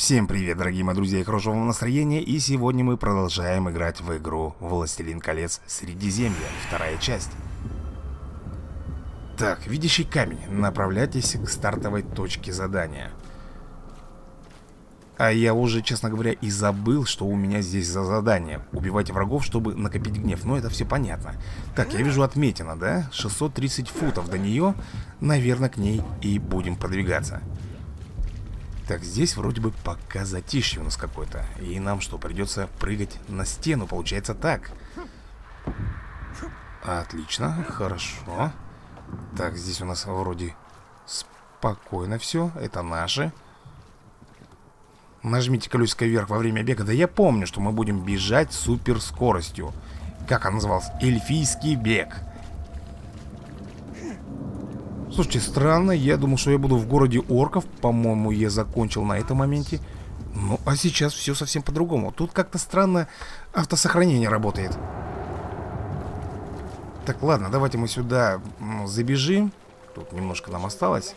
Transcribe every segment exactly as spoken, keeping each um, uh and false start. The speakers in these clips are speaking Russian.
Всем привет, дорогие мои друзья и хорошего вам настроения, и сегодня мы продолжаем играть в игру Властелин Колец Средиземья, вторая часть. Так, видящий камень, направляйтесь к стартовой точке задания. А я уже, честно говоря, и забыл, что у меня здесь за задание. Убивать врагов, чтобы накопить гнев. Но это все понятно. Так, я вижу отметина, да? шестьсот тридцать футов до нее. Наверное, к ней и будем продвигаться. Так, здесь вроде бы пока затишье у нас какое-то. И нам что, придется прыгать на стену? Получается так. Отлично, хорошо. Так, здесь у нас вроде спокойно все. Это наши. Нажмите колесико вверх во время бега. Да я помню, что мы будем бежать супер скоростью. Как он назывался? Эльфийский бег. Слушайте, странно. Я думал, что я буду в городе орков. По-моему, я закончил на этом моменте. Ну, а сейчас все совсем по-другому. Тут как-то странно автосохранение работает. Так, ладно, давайте мы сюда забежим. Тут немножко нам осталось.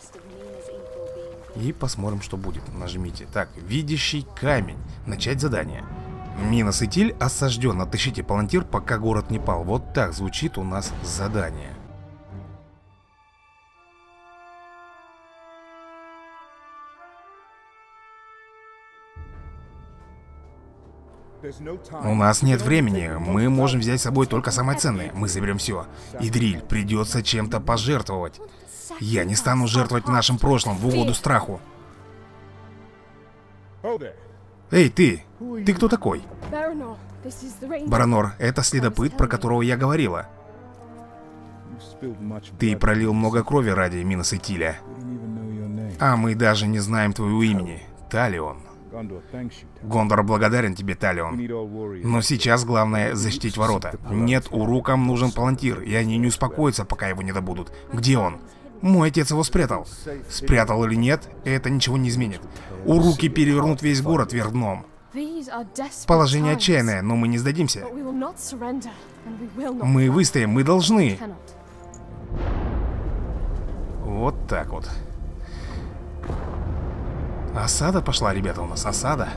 И посмотрим, что будет. Нажмите. Так, видящий камень. Начать задание. Минас Итиль осажден. Отыщите палантир, пока город не пал. Вот так звучит у нас задание. У нас нет времени. Мы можем взять с собой только самое ценное. Мы заберем все. Идриль, придется чем-то пожертвовать. Я не стану жертвовать нашим прошлым в угоду страху. Эй, ты! Ты кто такой? Баранор, это следопыт, про которого я говорила. Ты пролил много крови ради Минас Итиля. А мы даже не знаем твоего имени. Талион. Гондор благодарен тебе, Талион. Но сейчас главное защитить ворота. Нет, урукам нужен палантир, и они не успокоятся, пока его не добудут. Где он? Мой отец его спрятал. Спрятал или нет, это ничего не изменит. Уруки перевернут весь город вверх дном. Положение отчаянное, но мы не сдадимся. Мы выстоим, мы должны. Вот так вот. Осада пошла, ребята, у нас осада.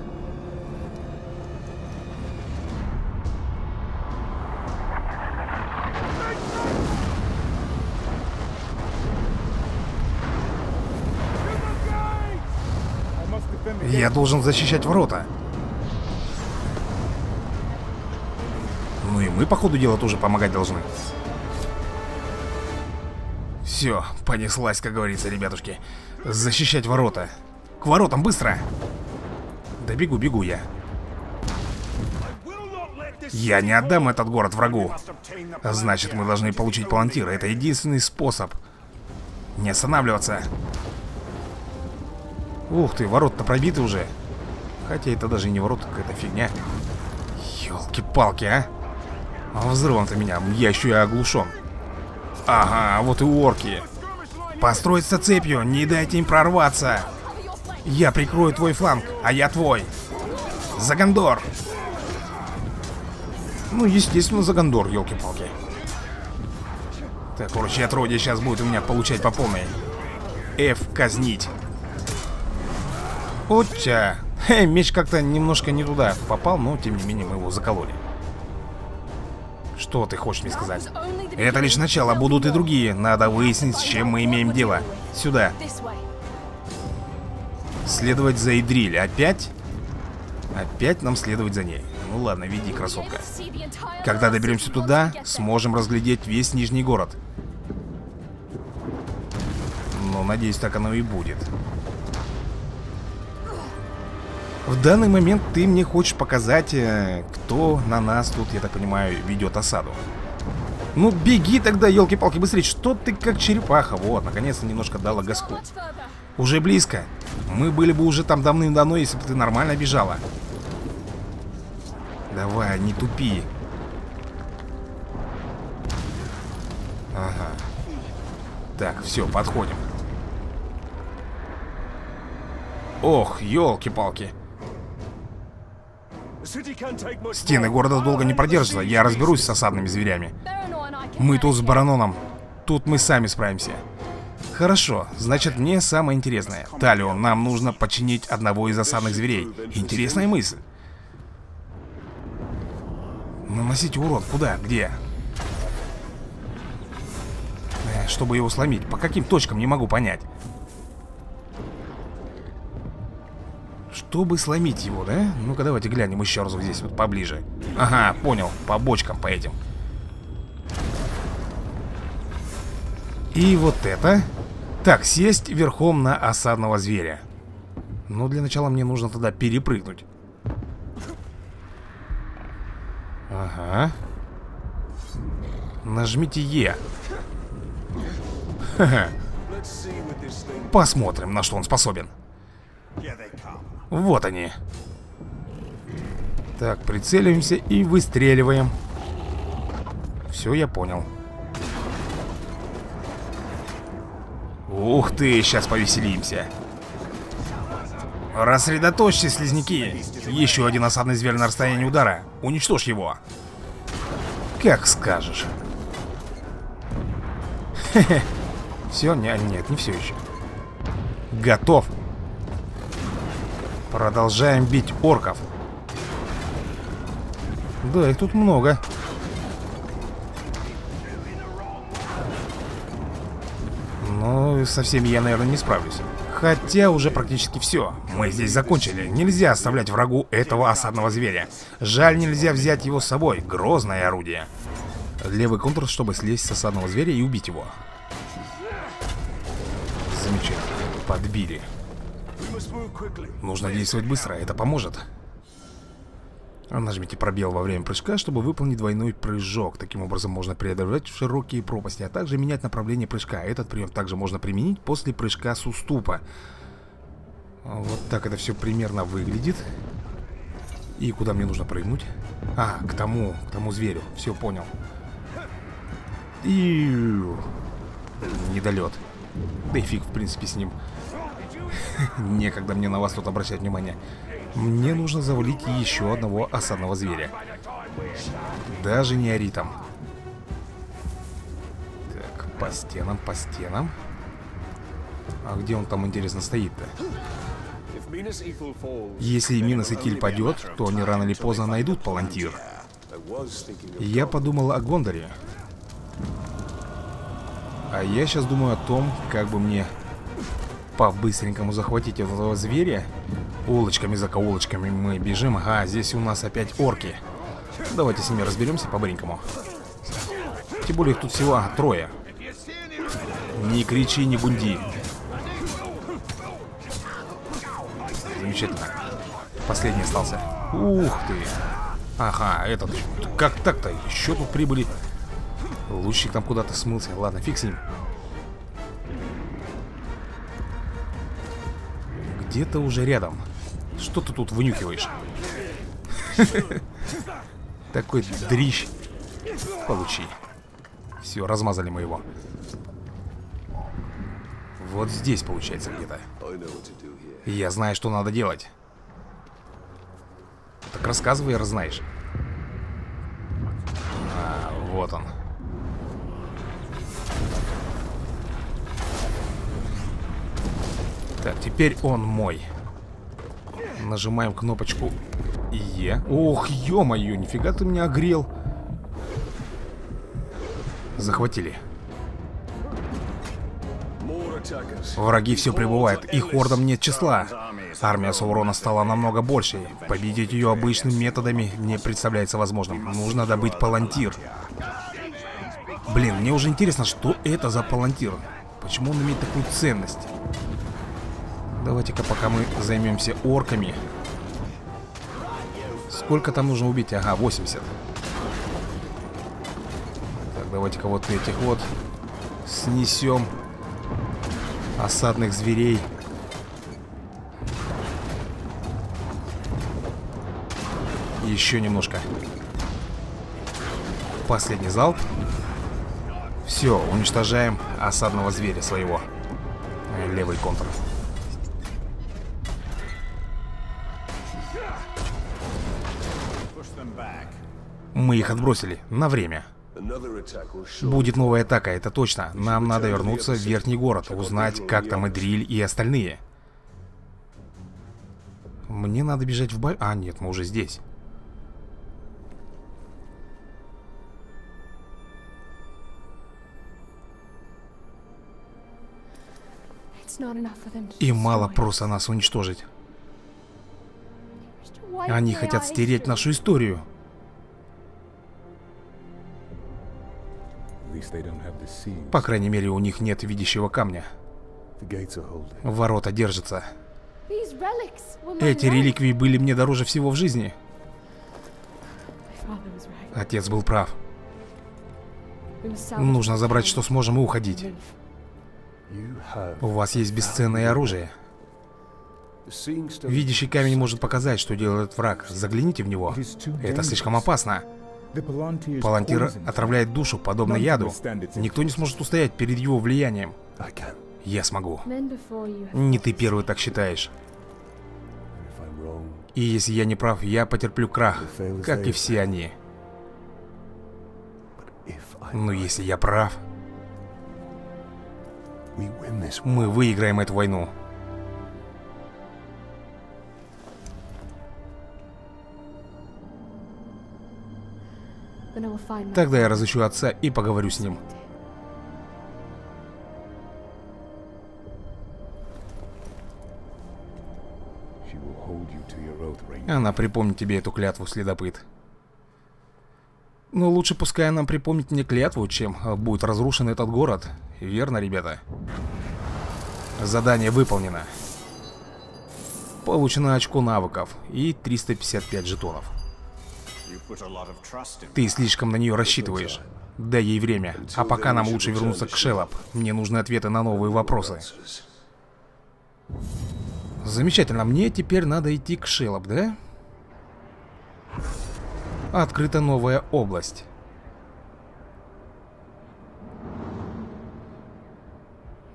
Я должен защищать ворота. Ну и мы, по ходу дела, тоже помогать должны. Все, понеслась, как говорится, ребятушки. Защищать ворота. К воротам, быстро! Да бегу, бегу я. Я не отдам этот город врагу. Значит, мы должны получить палантир. Это единственный способ. Не останавливаться. Ух ты, ворота-то пробиты уже. Хотя это даже не ворота, какая-то фигня. Ёлки-палки, а. Взрывом-то меня. Я еще и оглушен. Ага, вот и орки. Построиться цепью, не дайте им прорваться. Я прикрою твой фланг, а я твой. За Гондор. Ну, естественно, за Гондор, елки-палки. Так, короче, отродье сейчас будет у меня получать по полной. F казнить. Отча. Хе, меч как-то немножко не туда попал, но тем не менее мы его закололи. Что ты хочешь мне сказать? Это лишь начало, будут и другие. Надо выяснить, с чем мы имеем дело. Сюда. Следовать за Идриль. Опять? Опять нам следовать за ней. Ну ладно, веди, красотка. Когда доберемся туда, сможем разглядеть весь Нижний город. Но, надеюсь, так оно и будет. В данный момент ты мне хочешь показать, кто на нас тут, я так понимаю, ведет осаду. Ну беги тогда, елки-палки, быстрее. Что ты как черепаха? Вот, наконец-то немножко дала газку. Уже близко. Мы были бы уже там давным-давно, если бы ты нормально бежала. Давай, не тупи. Ага. Так, все, подходим. Ох, елки-палки. Стены города долго не продержатся. Я разберусь с осадными зверями. Мы тут с Бараноном. Тут мы сами справимся. Хорошо, значит мне самое интересное. Талион, нам нужно подчинить одного из осадных зверей. Интересная мысль. Наносить урон. Куда? Где? Чтобы его сломить. По каким точкам, не могу понять. Чтобы сломить его, да? Ну-ка, давайте глянем еще раз вот здесь, вот поближе. Ага, понял. По бочкам, по этим. И вот это. Так, сесть верхом на осадного зверя. Ну, для начала мне нужно тогда перепрыгнуть. Ага. Нажмите Е. Ха-ха. Посмотрим, на что он способен. Вот они. Так, прицеливаемся и выстреливаем. Все, я понял. Ух ты, сейчас повеселимся. Рассредоточьтесь, слизняки. Еще один осадный зверь на расстоянии удара. Уничтожь его. Как скажешь. Хе-хе. Все, нет, нет, не все еще. Готов. Продолжаем бить орков. Да, их тут много. Ну, со всеми я, наверное, не справлюсь. Хотя уже практически все. Мы здесь закончили. Нельзя оставлять врагу этого осадного зверя. Жаль, нельзя взять его с собой. Грозное орудие. Левый контур, чтобы слезть с осадного зверя и убить его. Замечательно. Подбили. Нужно действовать быстро, это поможет. Нажмите пробел во время прыжка, чтобы выполнить двойной прыжок. Таким образом можно преодолевать широкие пропасти, а также менять направление прыжка. Этот прием также можно применить после прыжка с уступа. Вот так это все примерно выглядит. И куда мне нужно прыгнуть? А, к тому, к тому зверю. Все, понял. И... недолет. Да и фиг, в принципе, с ним. Некогда мне на вас тут обращать внимание. Мне нужно завалить еще одного осадного зверя. Даже не ори там. Так, по стенам, по стенам. А где он там, интересно, стоит-то? Если Минас Итиль падет, то они рано или поздно найдут Палантир. Я подумал о Гондоре. А я сейчас думаю о том, как бы мне... по-быстренькому захватить этого зверя. Улочками, закоулочками мы бежим. Ага, здесь у нас опять орки. Давайте с ними разберемся по-быренькому. Тем более их тут всего а, трое. Не кричи, не бунди. Замечательно. Последний остался. Ух ты. Ага, этот. Как так-то? Еще тут прибыли. Лучник там куда-то смылся. Ладно, фиг с ним. Где-то уже рядом. Что ты тут вынюхиваешь? Такой дрищ. Получи. Все, размазали мы его. Вот здесь получается где-то. Я знаю, что надо делать. Так рассказывай, раз знаешь. А, вот он. Так, теперь он мой. Нажимаем кнопочку Е. Ох, ё-моё, нифига ты меня огрел. Захватили. Враги все прибывают, их ордам нет числа. Армия Саурона стала намного больше. Победить ее обычными методами не представляется возможным. Нужно добыть палантир. Блин, мне уже интересно, что это за палантир. Почему он имеет такую ценность? Давайте-ка пока мы займемся орками. Сколько там нужно убить? Ага, восемьдесят. Так, давайте-ка вот этих вот снесем. Осадных зверей. Еще немножко. Последний залп. Все, уничтожаем осадного зверя своего. Левый контур. Мы их отбросили на время. Будет новая атака, это точно. Нам надо вернуться в верхний город, узнать, как там Идриль и остальные. Мне надо бежать в бой... А, нет, мы уже здесь. И мало просто нас уничтожить. Они хотят стереть нашу историю. По крайней мере, у них нет видящего камня. Ворота держатся. Эти реликвии были мне дороже всего в жизни. Отец был прав. Нужно забрать, что сможем, и уходить. У вас есть бесценное оружие. Видящий камень может показать, что делает враг. Загляните в него. Это слишком опасно. Палантир отравляет душу, подобно яду. Никто не сможет устоять перед его влиянием. Я смогу. Не ты первый так считаешь. И если я не прав, я потерплю крах, как и все они. Но если я прав, мы выиграем эту войну. Тогда я разыщу отца и поговорю с ним. Она припомнит тебе эту клятву, следопыт. Но лучше пускай она припомнит мне клятву, чем будет разрушен этот город. Верно, ребята? Задание выполнено. Получено очко навыков и триста пятьдесят пять жетонов. Ты слишком на нее рассчитываешь. Дай ей время. А пока нам лучше вернуться к Шелоб. Мне нужны ответы на новые вопросы. Замечательно, мне теперь надо идти к Шелоб, да? Открыта новая область.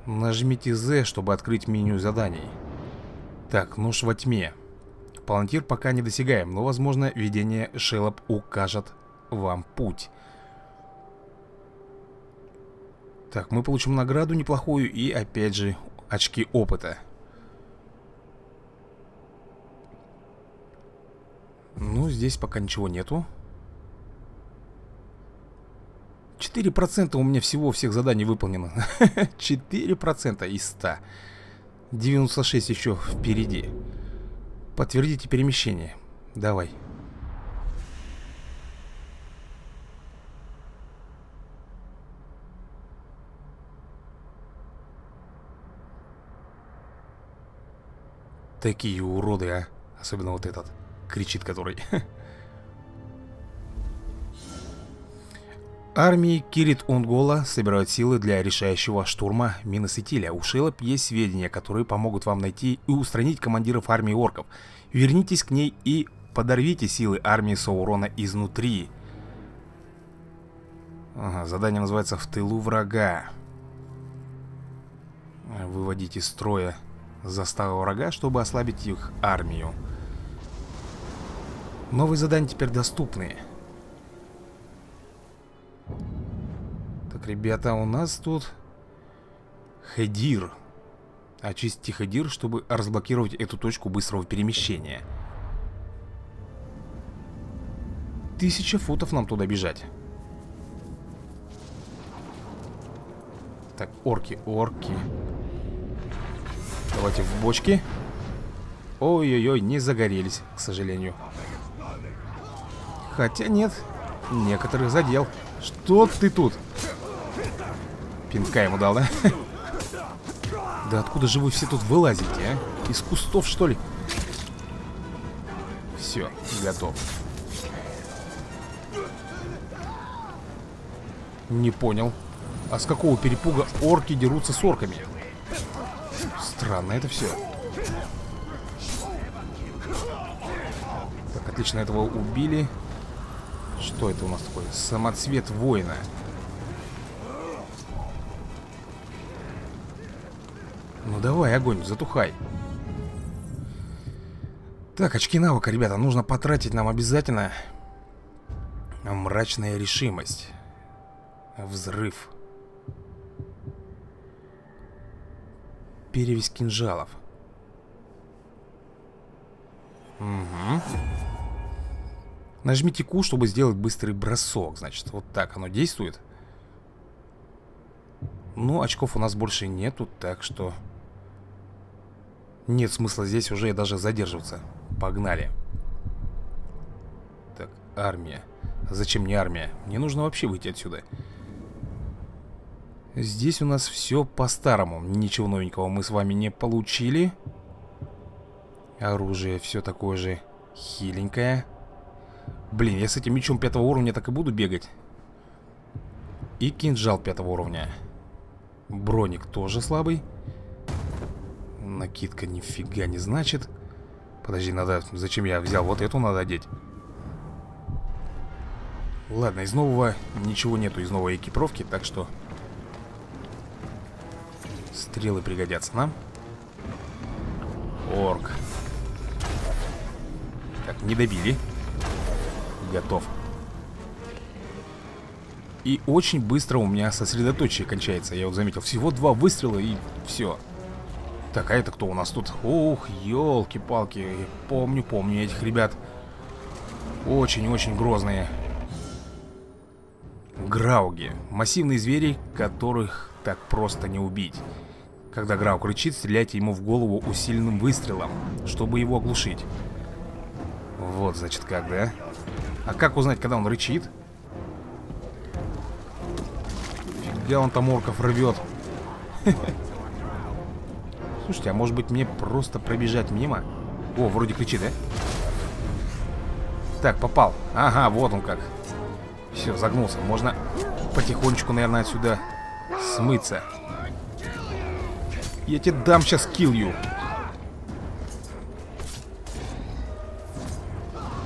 Нажмите Z, чтобы открыть меню заданий. Так, нож во тьме. Палантир пока не досягаем, но, возможно, видение Шелоб укажет вам путь. Так, мы получим награду неплохую и, опять же, очки опыта. Ну, здесь пока ничего нету. четыре процента у меня всего всех заданий выполнено. четыре процента из ста. девяносто шесть еще впереди. Подтвердите перемещение. Давай. Такие уроды, а. Особенно вот этот. Кричит который. Армии Кирит-Унгола собирают силы для решающего штурма Минас Итиля. У Шелоб есть сведения, которые помогут вам найти и устранить командиров армии орков. Вернитесь к ней и подорвите силы армии Саурона изнутри. Ага, задание называется «В тылу врага». Выводите из строя заставу врага, чтобы ослабить их армию. Новые задания теперь доступны. Так, ребята, у нас тут Хедир. Очистите Хедир, чтобы разблокировать эту точку быстрого перемещения. Тысяча футов нам туда бежать. Так, орки, орки. Давайте в бочки. Ой-ой-ой, не загорелись, к сожалению. Хотя нет, некоторых задел. Что ты тут? Пинка ему дал, да? Да откуда же вы все тут вылазите, а? Из кустов, что ли? Все, готов. Не понял. А с какого перепуга орки дерутся с орками? Странно это все. Так, отлично, этого убили. Что это у нас такое? Самоцвет воина. Ну давай, огонь, затухай. Так, очки навыка, ребята, нужно потратить нам обязательно. Мрачная решимость. Взрыв. Перевязь кинжалов. Угу. Нажмите Q, чтобы сделать быстрый бросок. Значит, вот так оно действует. Но очков у нас больше нету, так что нет смысла здесь уже даже задерживаться. Погнали. Так, армия. Зачем мне армия? Мне нужно вообще выйти отсюда. Здесь у нас все по-старому. Ничего новенького мы с вами не получили. Оружие все такое же хиленькое. Блин, я с этим мечом пятого уровня так и буду бегать. И кинжал пятого уровня. Броник тоже слабый. Накидка нифига не значит. Подожди, надо... Зачем я взял? Вот эту надо одеть. Ладно, из нового ничего нету, из новой экипировки, так что стрелы пригодятся нам. Орк. Так, не добили. Готов. И очень быстро у меня сосредоточие кончается. Я вот заметил, всего два выстрела и все. Так, а это кто у нас тут? Ух, елки-палки. Помню, помню этих ребят. Очень-очень грозные. Грауги. Массивные звери, которых так просто не убить. Когда грауг рычит, стреляйте ему в голову усиленным выстрелом, чтобы его оглушить. Вот, значит, как, да? А как узнать, когда он рычит? Фига он там орков рвет. Слушайте, а может быть мне просто пробежать мимо? О, вроде кричит, да? Так, попал. Ага, вот он как. Все, загнулся. Можно потихонечку, наверное, отсюда смыться. Я тебе дам сейчас килью.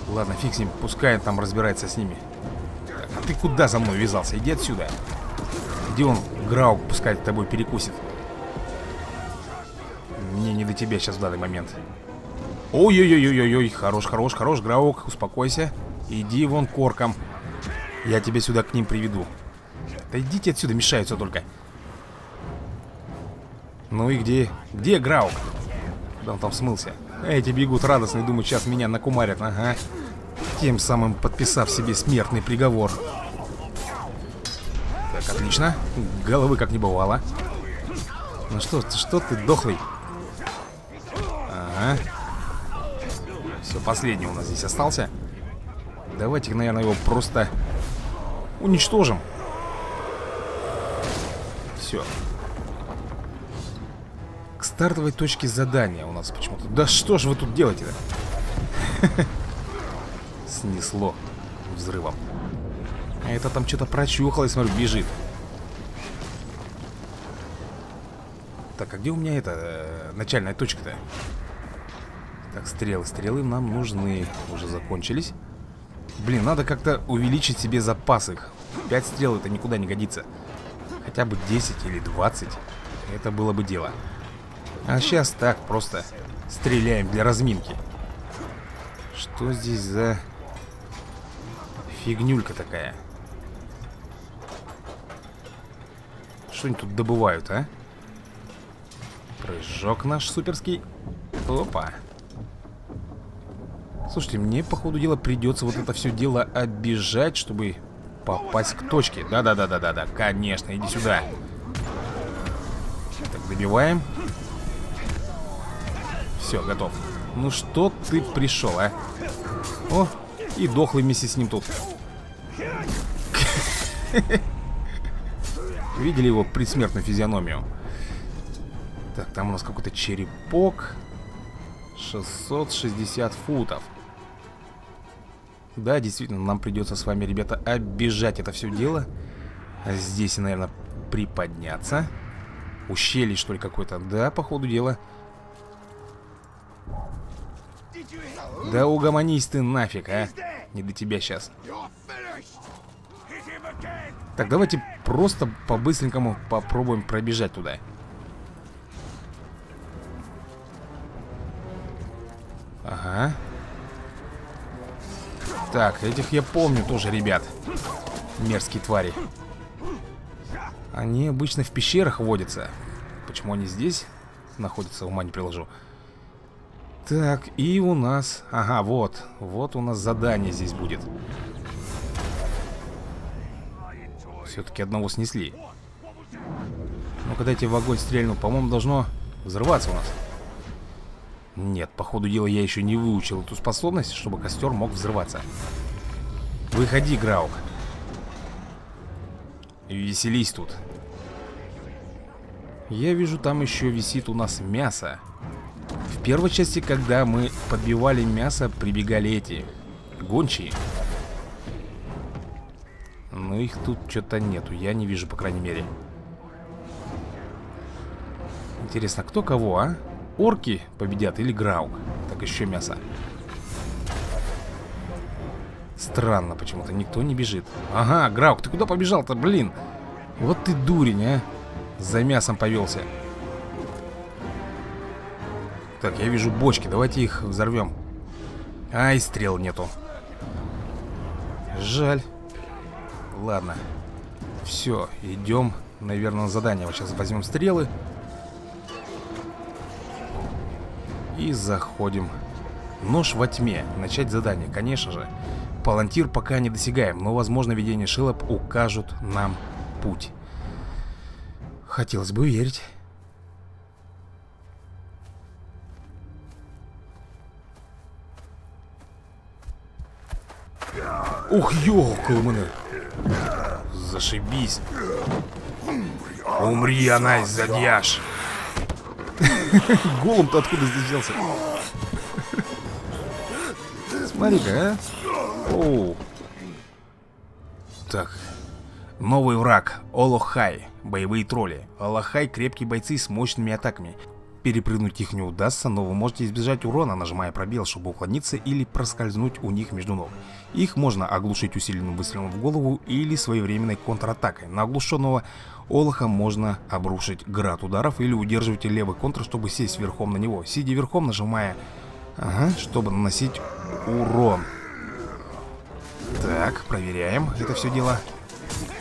Ладно, фиг с ним. Пускай он там разбирается с ними. Так, а ты куда за мной вязался? Иди отсюда. Где он, граук, пускай тобой перекусит. Мне не до тебя сейчас в данный момент. Ой-ой-ой-ой-ой. Хорош, хорош, хорош, граук. Успокойся. Иди вон к оркам. Я тебя сюда к ним приведу. Да идите отсюда, мешаются только. Ну и где? Где граук? Да он там смылся. Эти бегут радостные, думают, сейчас меня накумарят. Ага. Тем самым подписав себе смертный приговор. Так, отлично. Головы как не бывало. Ну что, что ты дохлый? Ага. Все, последний у нас здесь остался. Давайте, наверное, его просто... уничтожим. Все. К стартовой точке задания у нас почему-то. Да что ж вы тут делаете-то? Снесло взрывом. А это там что-то прочухалось, смотрю, бежит. Так, а где у меня это начальная точка-то? Так, стрелы, стрелы нам нужны. Уже закончились. Блин, надо как-то увеличить себе запас их. пять стрел это никуда не годится. Хотя бы десять или двадцать. Это было бы дело. А сейчас так просто стреляем для разминки. Что здесь за фигнюлька такая? Что они тут добывают, а? Прыжок наш суперский. Опа. Слушайте, мне, по ходу дела, придется вот это все дело оббежать, чтобы попасть к точке. Да-да-да-да-да-да, конечно, иди сюда. Так, добиваем. Все, готов. Ну что ты пришел, а? О, и дохлый вместе с ним тут. Видели его предсмертную физиономию? Так, там у нас какой-то черепок. шестьсот шестьдесят футов. Да, действительно, нам придется с вами, ребята, оббежать это все дело. Здесь, наверное, приподняться. Ущелье, что ли, какое-то. Да, по ходу дела. Да угомонись ты нафиг, а. Не до тебя сейчас. Так, давайте просто по-быстренькому попробуем пробежать туда. Ага. Так, этих я помню тоже, ребят. Мерзкие твари. Они обычно в пещерах водятся. Почему они здесь находятся, ума не приложу. Так, и у нас... Ага, вот. Вот у нас задание здесь будет. Все-таки одного снесли. Ну-ка, дайте в огонь стрельну. По-моему, должно взрываться у нас. Нет, по ходу дела я еще не выучил эту способность, чтобы костер мог взрываться. Выходи, Граук. Веселись тут. Я вижу, там еще висит у нас мясо. В первой части, когда мы подбивали мясо, прибегали эти гончие. Но их тут что-то нету, я не вижу, по крайней мере. Интересно, кто кого, а? Орки победят или Граук? Так, еще мясо. Странно почему-то, никто не бежит. Ага, Граук, ты куда побежал-то, блин? Вот ты дурень, а? За мясом повелся. Так, я вижу бочки, давайте их взорвем. Ай, стрел нету. Жаль. Ладно. Все, идем, наверное, на задание. Вот сейчас возьмем стрелы. И заходим. Нож во тьме. Начать задание, конечно же. Палантир пока не досягаем, но, возможно, видение Шелоб укажут нам путь. Хотелось бы верить. Ух, ёлка-маны. Зашибись. Умри, она из задьяш. Голлум-то откуда здесь взялся? Смотри-ка, а? Оу. Так. Новый враг. Олог-Хай. Боевые тролли. Олог-Хай — крепкие бойцы с мощными атаками. Перепрыгнуть их не удастся, но вы можете избежать урона, нажимая пробел, чтобы уклониться или проскользнуть у них между ног. Их можно оглушить усиленным выстрелом в голову или своевременной контратакой. На оглушенного олоха можно обрушить град ударов или удерживать левый контр, чтобы сесть верхом на него. Сидя верхом, нажимая, ага, чтобы наносить урон. Так, проверяем это все дело.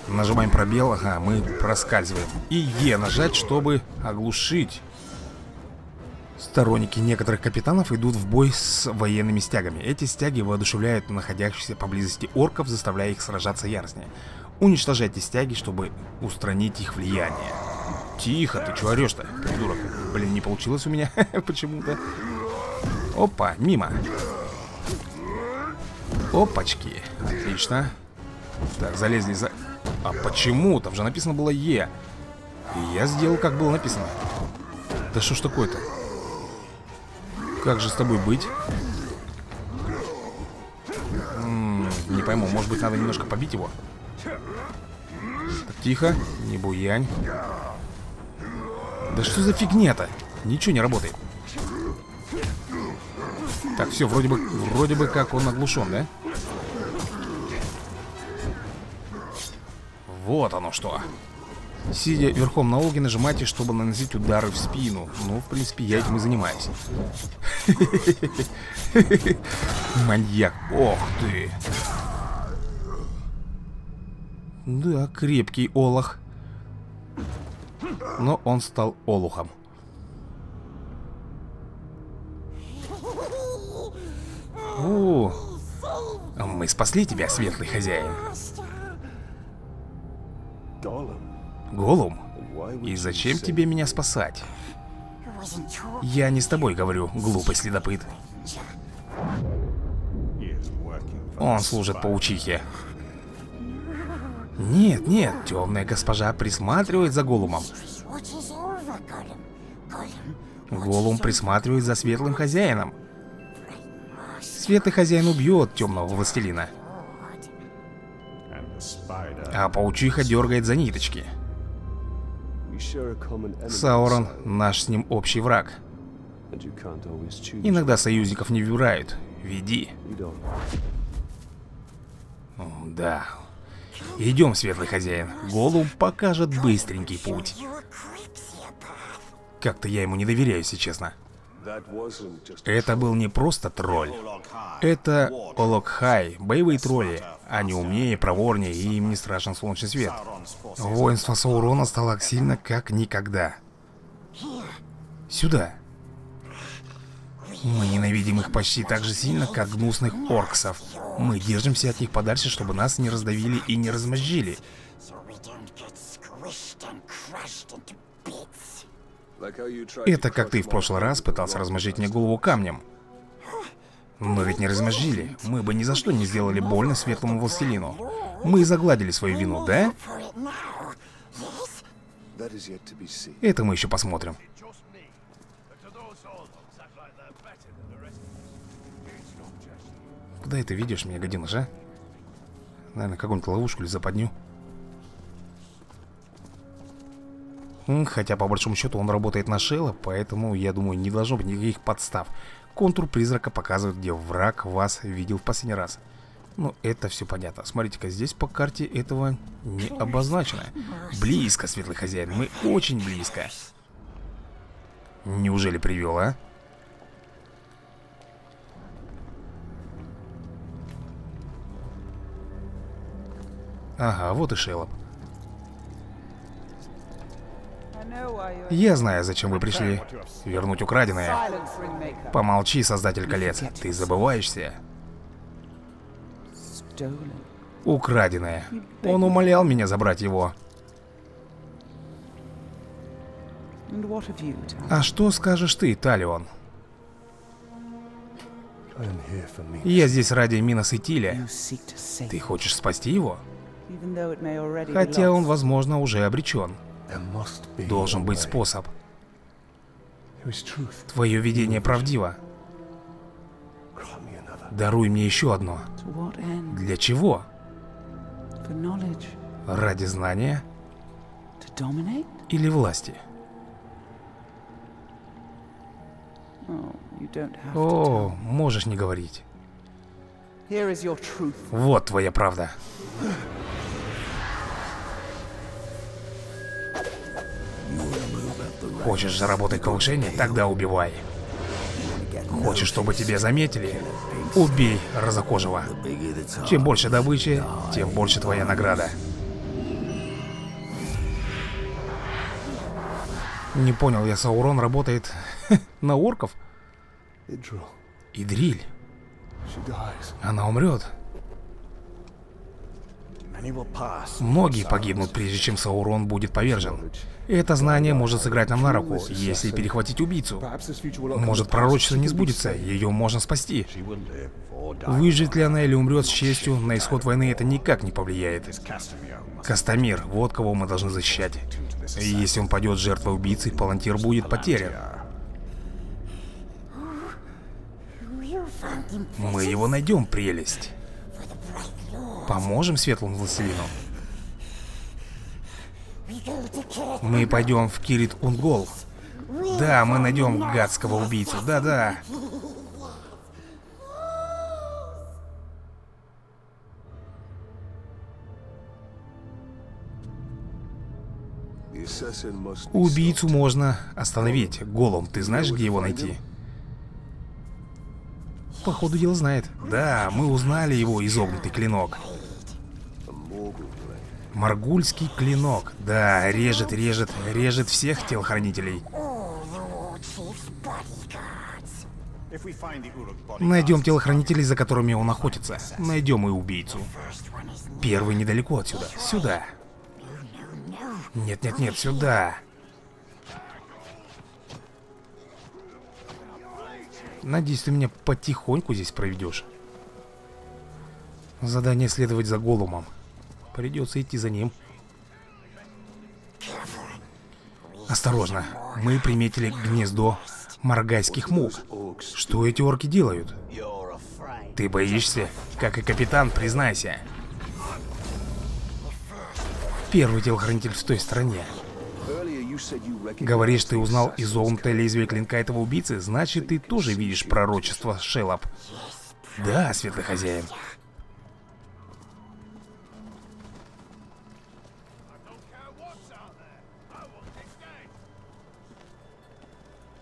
Нажимаем пробел, ага, мы проскальзываем. И Е нажать, чтобы оглушить. Сторонники некоторых капитанов идут в бой с военными стягами. Эти стяги воодушевляют находящихся поблизости орков, заставляя их сражаться яростнее. Уничтожайте стяги, чтобы устранить их влияние. Тихо, ты чего орешь-то, придурок? Блин, не получилось у меня почему-то. Опа, мимо. Опачки, отлично. Так, залезли за... А почему? Там же написано было Е. Я сделал, как было написано. Да что ж такое-то? Как же с тобой быть? М-м, не пойму, может быть, надо немножко побить его? Так, тихо, не буянь. Да что за фигня-то? Ничего не работает. Так, все, вроде бы, вроде бы как он оглушен, да? Вот оно что. Сидя верхом на Олге, нажимайте, чтобы наносить удары в спину. Ну, в принципе, я этим и занимаюсь. Маньяк. Ох ты. Да, крепкий олох. Но он стал олухом. О, мы спасли тебя, светлый хозяин. Голлум, и зачем тебе меня спасать? Я не с тобой говорю, глупый следопыт. Он служит паучихе. Нет, нет, темная госпожа присматривает за Голлумом. Голлум присматривает за светлым хозяином. Светлый хозяин убьет темного властелина. А паучиха дергает за ниточки. Саурон наш с ним общий враг. Иногда союзников не выбирают. Веди. Да. Идем, светлый хозяин. Голлум покажет быстренький путь. Как-то я ему не доверяю, если честно. Это был не просто тролль. Это Олог-Хай, боевые тролли. Они умнее, проворнее, и им не страшен солнечный свет. Воинство Саурона стало сильно как никогда. Сюда. Мы ненавидим их почти так же сильно, как гнусных орксов. Мы держимся от них подальше, чтобы нас не раздавили и не размозжили. Это как ты в прошлый раз пытался размозжить мне голову камнем. Но ведь не размозжили. Мы бы ни за что не сделали больно светлому властелину. Мы загладили свою вину, да? Это мы еще посмотрим. Куда это ведешь меня, гаденыш, а? Наверное, какую-нибудь ловушку или западню. Хотя, по большому счету, он работает на Шелла, поэтому, я думаю, не должно быть никаких подстав. Контур призрака показывает, где враг вас видел в последний раз. Ну, это все понятно. Смотрите-ка, здесь по карте этого не обозначено. Близко, светлый хозяин, мы очень близко. Неужели привел, а? Ага, вот и Шелоб. Я знаю, зачем вы пришли. Вернуть украденное. Помолчи, создатель колец. Ты забываешься. Украденное. Он умолял меня забрать его. А что скажешь ты, Талион? Я здесь ради Минас Итиля. Ты хочешь спасти его? Хотя он, возможно, уже обречен. Должен быть способ. Твое видение правдиво. Даруй мне еще одно. Для чего? Ради знания? Или власти? О, можешь не говорить. Вот твоя правда. Хочешь заработать повышение? Тогда убивай. Хочешь, чтобы тебя заметили? Убей разокожего. Чем больше добычи, тем больше твоя награда. Не понял я, Саурон работает на орков? Идриль. Она умрет. Многие погибнут, прежде чем Саурон будет повержен. Это знание может сыграть нам на руку, если перехватить убийцу. Может, пророчество не сбудется, ее можно спасти. Выживет ли она или умрет с честью, на исход войны это никак не повлияет. Кастамир, вот кого мы должны защищать. Если он падет жертвой убийцы, Палантир будет потерян. Мы его найдем, прелесть. Поможем светлому властелину. Мы пойдем в Кирит-Унгол. Да, мы найдем гадского убийцу. Да-да. Убийцу можно остановить. Голлум, ты знаешь, где его найти? Походу дела знает. Да, мы узнали его изогнутый клинок. Моргульский клинок. Да, режет, режет, режет всех телохранителей. Найдем телохранителей, за которыми он охотится. Найдем и убийцу. Первый недалеко отсюда. Сюда. Нет, нет, нет, сюда. Надеюсь, ты меня потихоньку здесь проведешь. Задание следовать за Голлумом. Придется идти за ним. Осторожно, мы приметили гнездо моргайских мух. Что эти орки делают? Ты боишься? Как и капитан, признайся. Первый телохранитель в той стороне. Говоришь, ты узнал изогнутое лезвие клинка этого убийцы, значит, ты тоже видишь пророчество, Шелоб. Да, светлый хозяин.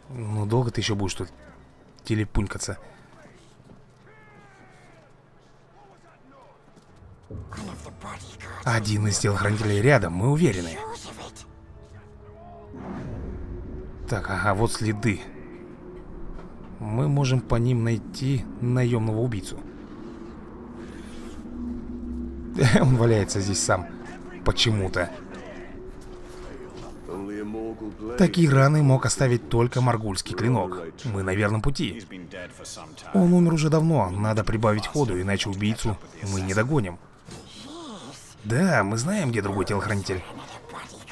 Ну, долго ты еще будешь тут телепунькаться? Один из телохранителей рядом, мы уверены. Так, ага, вот следы. Мы можем по ним найти наемного убийцу. Он валяется здесь сам. Почему-то. Такие раны мог оставить только моргульский клинок. Мы на верном пути. Он умер уже давно. Надо прибавить ходу, иначе убийцу мы не догоним. Да, мы знаем, где другой телохранитель.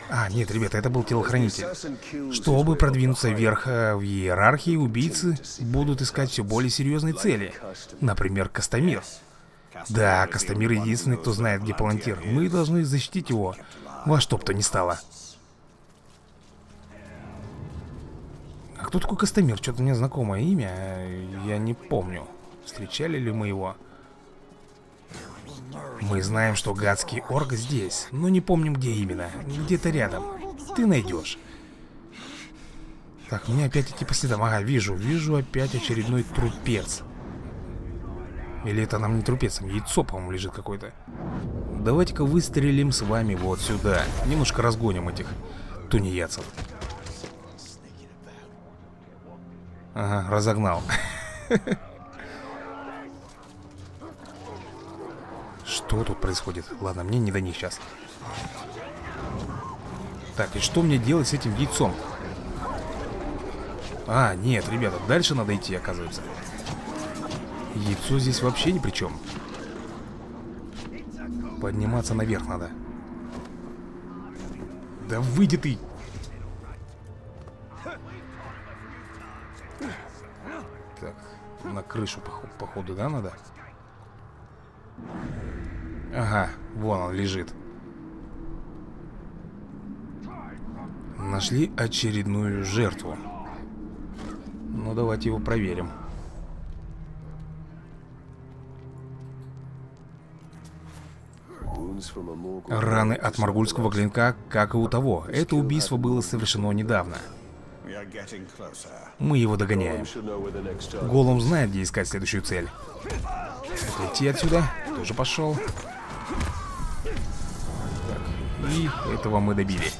А, нет, ребята, это был телохранитель. Чтобы продвинуться вверх в иерархии, убийцы будут искать все более серьезные цели. Например, Кастамир. Да, Кастамир единственный, кто знает, где Палантир. Мы должны защитить его во что бы то ни стало. А кто такой Кастамир? Что-то мне знакомое имя. Я не помню. Встречали ли мы его? Мы знаем, что гадский орк здесь, но не помним, где именно. Где-то рядом. Ты найдешь. Так, мне опять идти по следам. Ага, вижу, вижу опять очередной трупец. Или это нам не трупец, там яйцо, по-моему, лежит какое-то. Давайте-ка выстрелим с вами вот сюда. Немножко разгоним этих тунеядцев. Ага, разогнал. Что тут происходит? Ладно, мне не до них сейчас. Так, и что мне делать с этим яйцом? А, нет, ребята, дальше надо идти, оказывается. Яйцо здесь вообще ни при чем. Подниматься наверх надо. Да выйди ты! Так, на крышу, походу, да, надо? Ага, вон он лежит. Нашли очередную жертву. Ну, давайте его проверим. Раны от моргульского клинка, как и у того. Это убийство было совершено недавно. Мы его догоняем. Голлум знает, где искать следующую цель. Лети отсюда. Тоже пошел. Так, и этого мы добили.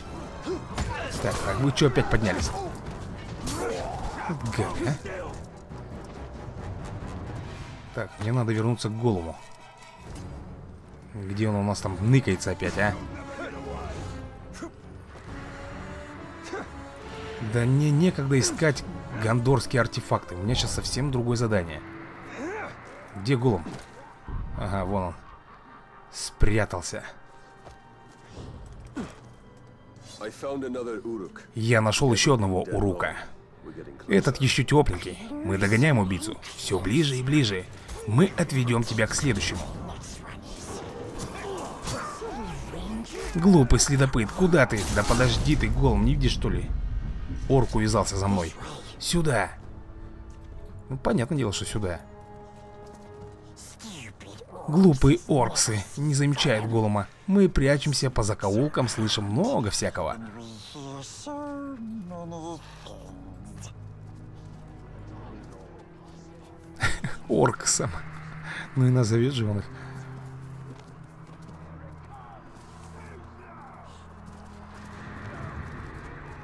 Так, а вы что опять поднялись? Вот гад, а? Так, мне надо вернуться к Голлуму. Где он у нас там ныкается опять, а? Да мне некогда искать гондорские артефакты. У меня сейчас совсем другое задание. Где Голлум? Ага, вон он. Спрятался. Я нашел еще одного урука. Этот еще тепленький. Мы догоняем убийцу. Все ближе и ближе. Мы отведем тебя к следующему. Глупый следопыт, куда ты? Да подожди ты, Голлум, не видишь, что ли? Орк увязался за мной. Сюда. Ну, понятное дело, что сюда. Глупые орксы не замечают Голлума. Мы прячемся по закоулкам, слышим много всякого. Орксом. Ну и назовет же он их.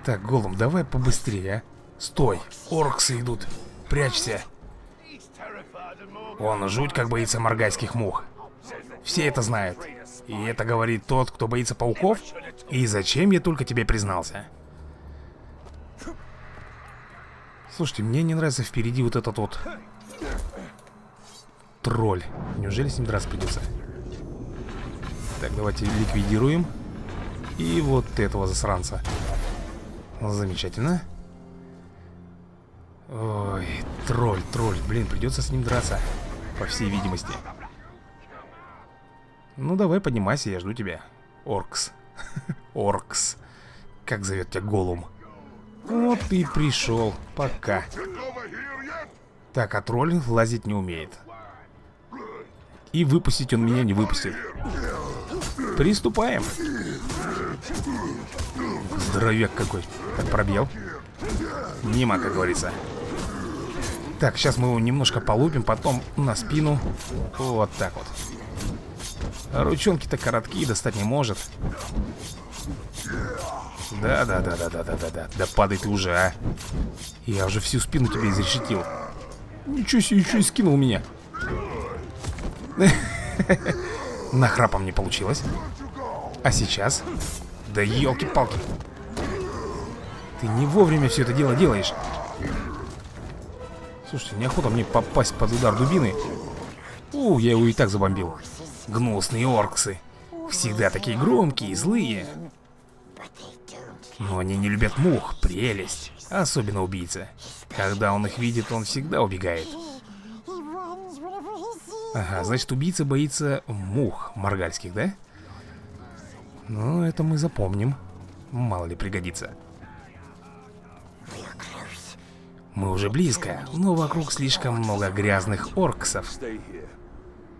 Так, Голлум, давай побыстрее, а? Стой, орксы идут, прячься. Он жуть как боится моргайских мух. Все это знают. И это говорит тот, кто боится пауков? И зачем я только тебе признался? Слушайте, мне не нравится впереди вот этот вот тролль. Неужели с ним драться придется? Так, давайте ликвидируем. И вот этого засранца. Замечательно. Ой, тролль, тролль. Блин, придется с ним драться. По всей видимости. Ну давай, поднимайся, я жду тебя. Оркс. Оркс. Как зовет тебя Голлум? Вот и пришел. Пока. Так, а тролль лазить не умеет. И выпустить он меня не выпустит. Приступаем. Здоровяк какой. Так, пробел. Мимо, как говорится. Так, сейчас мы его немножко полупим, потом на спину. Вот так вот. Ручонки-то короткие, достать не может. Да-да-да-да-да-да-да-да. Да падай ты уже, а. Я уже всю спину тебе изрешетил. Ничего себе, еще и скинул меня. Нахрапом не получилось. А сейчас? Да елки-палки. Ты не вовремя все это дело делаешь. Слушайте, неохота мне попасть под удар дубины. У, я его и так забомбил. Гнусные орксы. Всегда такие громкие, злые. Но они не любят мух, прелесть. Особенно убийца. Когда он их видит, он всегда убегает. Ага, значит, убийца боится мух моргальских, да? Ну, это мы запомним. Мало ли пригодится. Мы уже близко, но вокруг слишком много грязных орксов.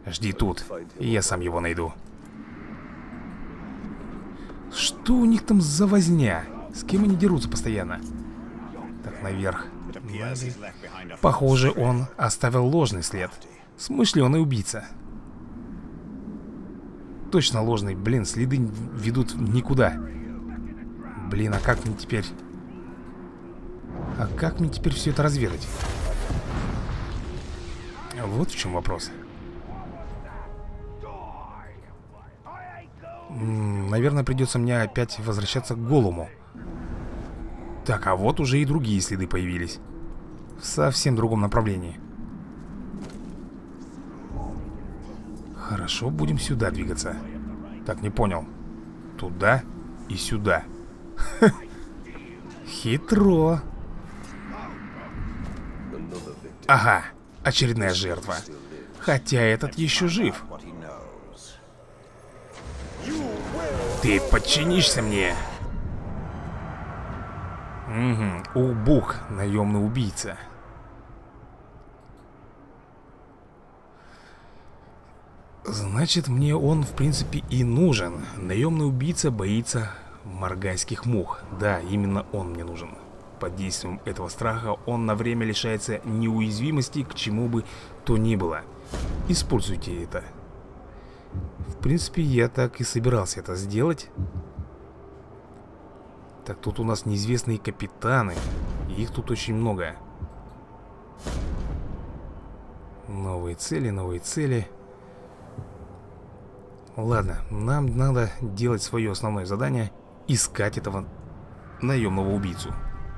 Жди тут, я сам его найду. Что у них там за возня? С кем они дерутся постоянно? Так, наверх. Похоже, он оставил ложный след. Смышленый убийца. Точно ложный, блин, следы ведут никуда. Блин, а как мне теперь... А как мне теперь все это разведать? Вот в чем вопрос. М-м, наверное, придется мне опять возвращаться к Голлуму. Так, а вот уже и другие следы появились. В совсем другом направлении. Хорошо, будем сюда двигаться. Так, не понял. Туда и сюда. Хитро. Ага, очередная жертва. Хотя этот еще жив. Ты подчинишься мне. Угу, Укбук, наемный убийца. Значит, мне он, в принципе, и нужен. Наемный убийца боится моргайских мух. Да, именно он мне нужен. Под действием этого страха он на время лишается неуязвимости к чему бы то ни было. Используйте это. В принципе, я так и собирался это сделать. Так, тут у нас неизвестные капитаны. Их тут очень много. Новые цели, новые цели. Ладно, нам надо делать свое основное задание. Искать этого наемного убийцу.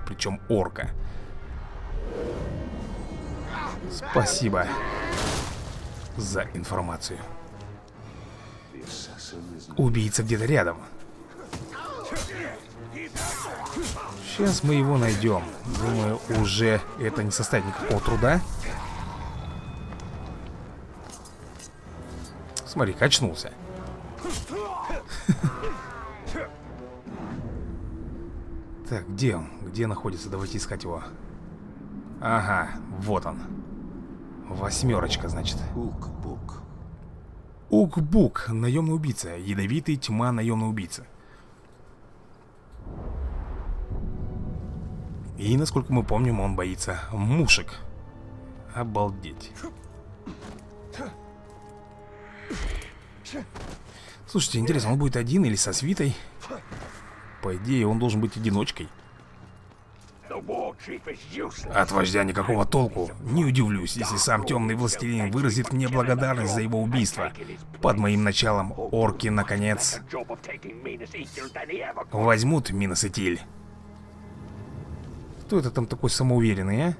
Причем орка. Спасибо за информацию. Убийца где-то рядом. Сейчас мы его найдем. Думаю, уже это не составит никакого труда. Смотри, качнулся. Так, где он? Где находится? Давайте искать его. Ага, вот он. Восьмерочка, значит. Укбук. Укбук, наемный убийца. Ядовитый тьма, наемный убийца. И, насколько мы помним, он боится мушек. Обалдеть. Слушайте, интересно, он будет один или со свитой? По идее, он должен быть одиночкой. От вождя никакого толку. Не удивлюсь, если сам темный властелин выразит мне благодарность за его убийство. Под моим началом орки, наконец, возьмут Минас Итиль. Кто это там такой самоуверенный, а?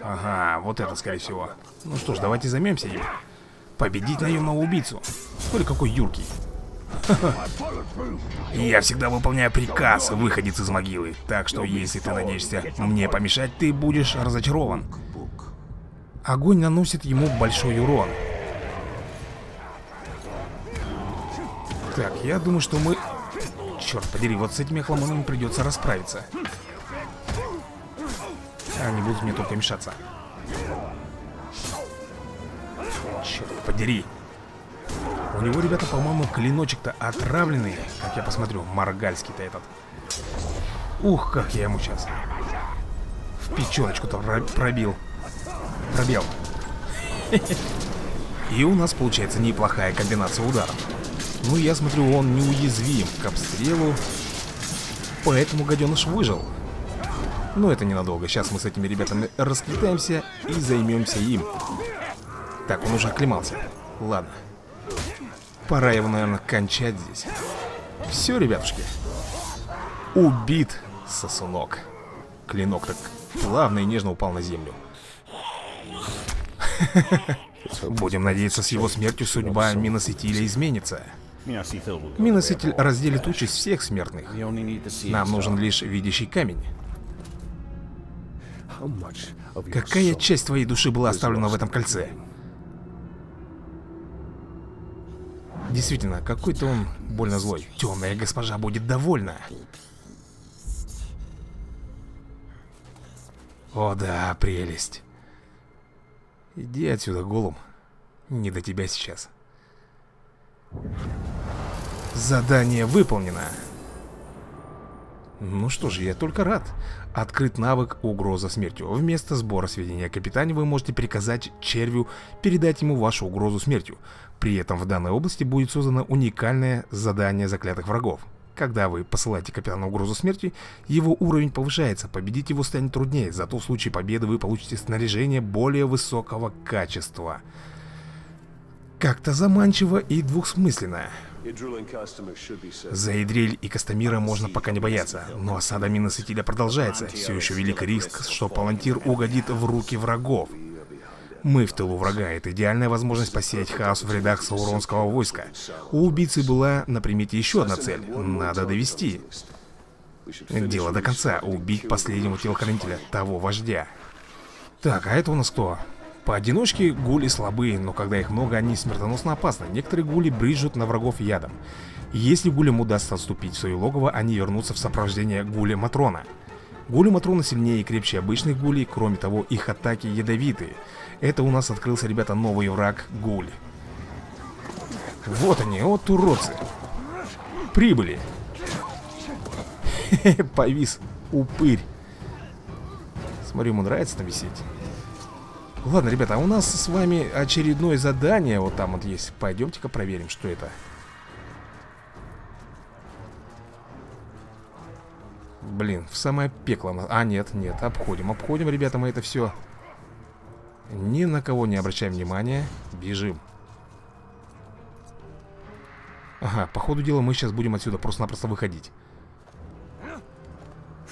Ага, вот это, скорее всего. Ну что ж, давайте займемся им. Победить наемного убийцу. Смотри, какой юркий. Я всегда выполняю приказ, выходец из могилы. Так что, если ты надеешься мне помешать, ты будешь разочарован. Огонь наносит ему большой урон. Так, я думаю, что мы... Черт подери, вот с этими хламонами придется расправиться. Они будут мне только мешаться. Черт подери. У него, ребята, по-моему, клиночек-то отравленный. Как я посмотрю, моргальский-то этот. Ух, как я ему сейчас в печеночку-то пробил. Пробел. И у нас получается неплохая комбинация ударов. Ну, я смотрю, он неуязвим к обстрелу. Поэтому гаденыш выжил. Но это ненадолго. Сейчас мы с этими ребятами расквитаемся и займемся им. Так, он уже оклемался. Ладно. Пора его, наверное, кончать здесь. Все, ребятушки. Убит сосунок. Клинок так плавно и нежно упал на землю. Будем надеяться, с его смертью судьба Минас Итиля изменится. Минас Итиль разделит участь всех смертных. Нам нужен лишь видящий камень. Какая часть твоей души была оставлена в этом кольце? Действительно, какой-то он больно злой. Темная госпожа будет довольна. О да, прелесть. Иди отсюда, Голлум. Не до тебя сейчас. Задание выполнено. Ну что же, я только рад. Открыт навык «Угроза смертью». Вместо сбора сведений о капитане вы можете приказать червю передать ему вашу угрозу смертью. При этом в данной области будет создано уникальное задание заклятых врагов. Когда вы посылаете капитана угрозу смерти, его уровень повышается, победить его станет труднее, зато в случае победы вы получите снаряжение более высокого качества. Как-то заманчиво и двухсмысленно. За Идриль и Кастамира можно пока не бояться, но осада Минас Итиля продолжается. Все еще велик риск, что Палантир угодит в руки врагов. Мы в тылу врага. Это идеальная возможность посеять хаос в рядах сауронского войска. У убийцы была на примете еще одна цель. Надо довести дело до конца. Убить последнего телохранителя, того вождя. Так, а это у нас кто? Поодиночке гули слабые, но когда их много, они смертоносно опасны. Некоторые гули брызжут на врагов ядом. Если гулям удастся отступить в свое логово, они вернутся в сопровождение гуля Матрона. Гули Матрона сильнее и крепче обычных гулей, кроме того, их атаки ядовитые. Это у нас открылся, ребята, новый враг гуль. Вот они, вот уродцы. Прибыли. Хе-хе, повис упырь. Смотрю, ему нравится там висеть. Ладно, ребята, а у нас с вами очередное задание. Вот там вот есть. Пойдемте-ка проверим, что это. Блин, в самое пекло. А, нет, нет, обходим, обходим, ребята, мы это все. Ни на кого не обращаем внимания. Бежим. Ага, по ходу дела мы сейчас будем отсюда просто-напросто выходить.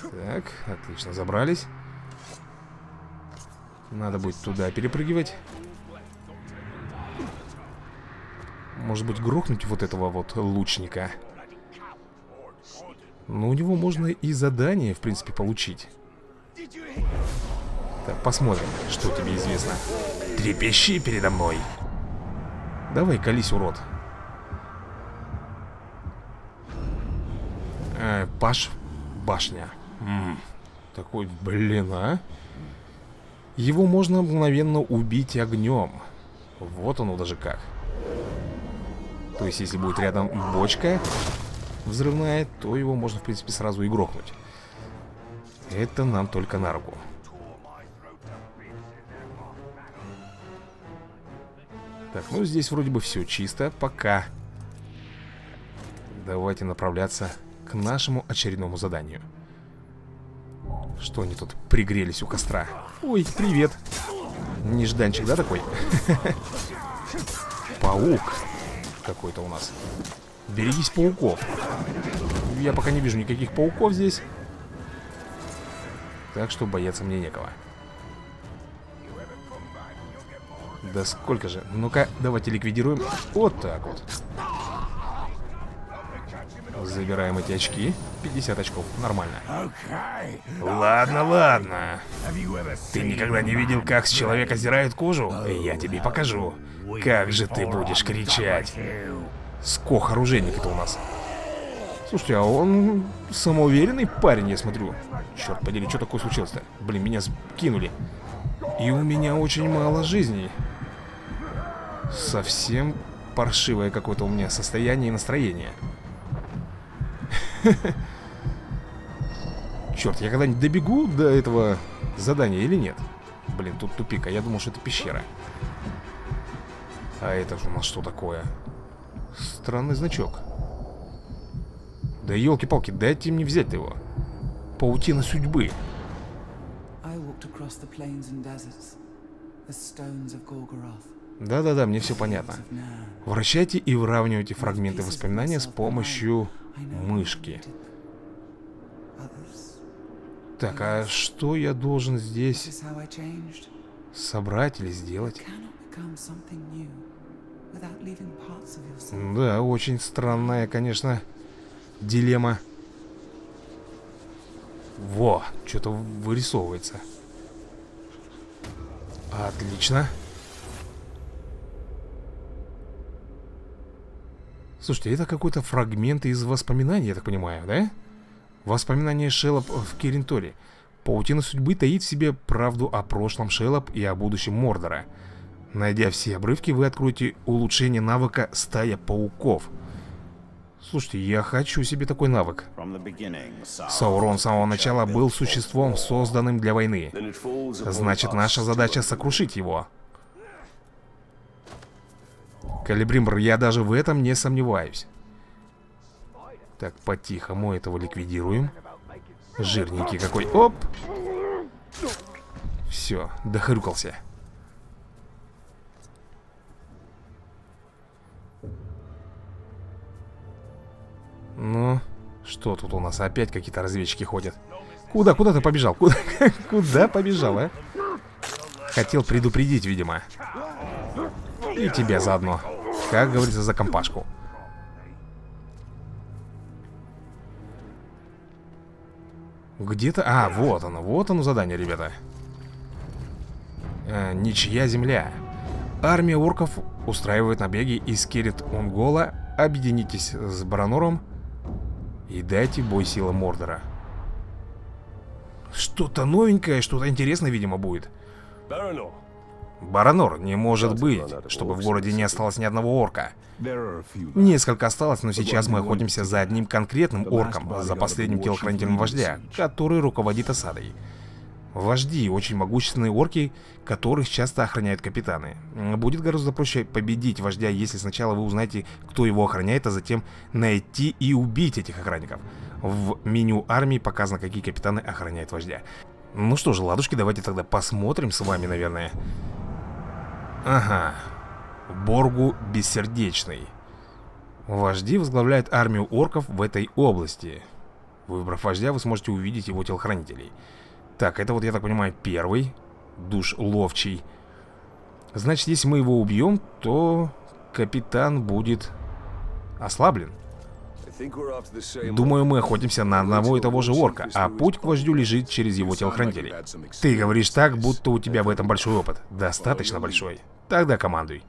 Так, отлично, забрались. Надо будет туда перепрыгивать. Может быть, грохнуть вот этого вот лучника. Но у него можно и задание, в принципе, получить. Так, посмотрим, что тебе известно. Трепещи передо мной. Давай, колись, урод. Э, паш, башня. М-м, такой, блин, а? Его можно мгновенно убить огнем. Вот оно даже как. То есть, если будет рядом бочка взрывная, то его можно, в принципе, сразу и грохнуть. Это нам только на руку. Так, ну здесь вроде бы все чисто. Пока. Давайте направляться к нашему очередному заданию. Что они тут пригрелись у костра? Ой, привет. Нежданчик, да, такой? Паук какой-то у нас. Берегись пауков. Я пока не вижу никаких пауков здесь. Так что бояться мне некого. Да сколько же. Ну-ка, давайте ликвидируем. Вот так вот. Забираем эти очки. пятьдесят очков. Нормально. Ладно, ладно. Ты никогда не видел, как с человека сдирают кожу? Я тебе покажу. Как же ты будешь кричать. Скох оружейник это у нас. Слушайте, а он самоуверенный парень, я смотрю. Черт подери, что такое случилось-то? Блин, меня скинули. И у меня очень мало жизней. Совсем паршивое какое-то у меня состояние и настроение. Черт, я когда-нибудь добегу до этого задания или нет? Блин, тут тупик, а я думал, что это пещера. А это у нас что такое? Странный значок. Да елки-палки, дайте мне взять его. Паутина судьбы. Да-да-да, мне все понятно. Вращайте и выравнивайте фрагменты воспоминания с помощью мышки. Так, а что я должен здесь собрать или сделать? Да, очень странная, конечно, дилемма. Во, что-то вырисовывается. Отлично. Слушайте, это какой-то фрагмент из воспоминаний, я так понимаю, да? Воспоминания Шелоб в Керенторе. Паутина судьбы таит в себе правду о прошлом Шелоб и о будущем Мордора. Найдя все обрывки, вы откроете улучшение навыка «Стая пауков». Слушайте, я хочу себе такой навык. Саурон с самого начала был существом, созданным для войны. Значит, наша задача сокрушить его. Калибримбр, я даже в этом не сомневаюсь. Так, по-тихому этого ликвидируем. Жирненький какой. Оп! Все, дохрюкался. Ну, что тут у нас? Опять какие-то разведчики ходят. Куда? Куда ты побежал? Куда, куда побежал, а? Хотел предупредить, видимо. И тебя заодно. Как говорится, за компашку. Где-то... А, вот оно, вот оно задание, ребята. Э, ничья земля. Армия орков устраивает набеги из Кирит-Унгола. Объединитесь с Баранором и дайте бой силам Мордора. Что-то новенькое, что-то интересное, видимо, будет. Баранор, не может быть, чтобы в городе не осталось ни одного орка. Несколько осталось, но сейчас мы охотимся за одним конкретным орком, за последним телохранителем вождя, который руководит осадой. Вожди, очень могущественные орки, которых часто охраняют капитаны. Будет гораздо проще победить вождя, если сначала вы узнаете, кто его охраняет, а затем найти и убить этих охранников. В меню армии показано, какие капитаны охраняют вождя. Ну что же, ладушки, давайте тогда посмотрим с вами, наверное. Ага. Боргу Бессердечный. Вожди возглавляют армию орков в этой области. Выбрав вождя, вы сможете увидеть его телохранителей. Так, это вот, я так понимаю, первый. Душ ловчий. Значит, если мы его убьем, то капитан будет ослаблен. Думаю, мы охотимся на одного и того же орка, а путь к вождю лежит через его телохранителей. Ты говоришь так, будто у тебя в этом большой опыт. Достаточно большой. Тогда командуй.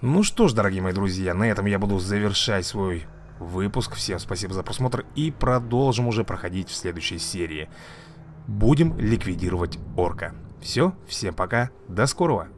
Ну что ж, дорогие мои друзья, на этом я буду завершать свой выпуск. Всем спасибо за просмотр и продолжим уже проходить в следующей серии. Будем ликвидировать орка. Все, всем пока, до скорого.